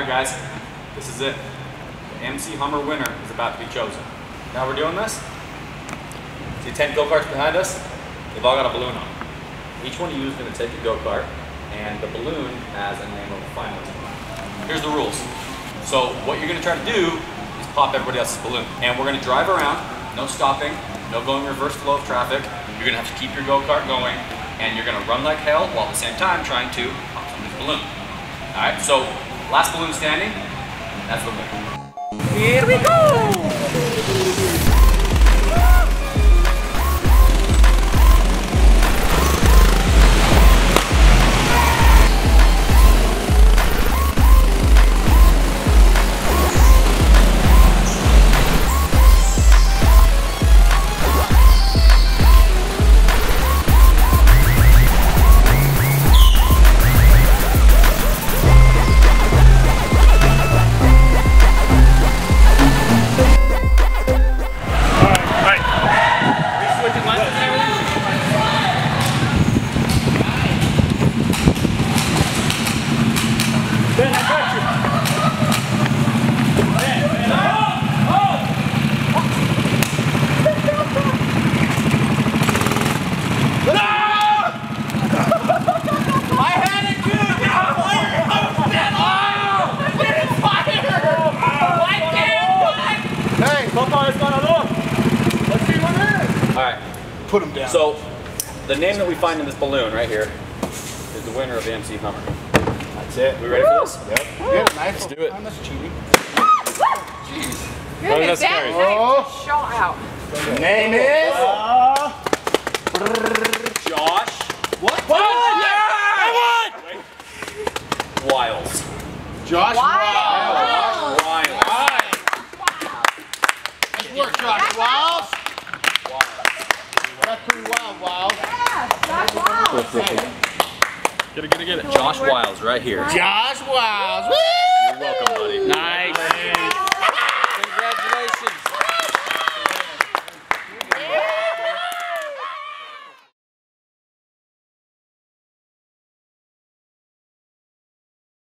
Alright guys, this is it. The MC Hummer winner is about to be chosen. Now we're doing this. See 10 go-karts behind us? They've all got a balloon on them. Each one of you is going to take a go-kart, and the balloon has a name of a finalist. Here's the rules. So what you're going to try to do is pop everybody else's balloon. And we're going to drive around, no stopping, no going reverse flow of traffic. You're going to have to keep your go-kart going, and you're going to run like hell while at the same time trying to pop somebody's balloon. All right, so last balloon standing, that's the winner. Here we go! Put them down. So, the name that we find in this balloon right here is the winner of the MC Hummer. That's it. We ready for this? Yep. Get a knife. Let's do it. That's cheating. Jeez. You're that's scary. Oh. Show out. The name is Josh. What? Yeah! I won! Wiles. Josh Wiles. Josh Wiles. Wow. Nice work, Josh Wiles. That's pretty wild, Wiles. Yeah, Josh Wiles. Get it. Josh Wiles right here. Josh Wiles. Woo! You're welcome, buddy. Nice.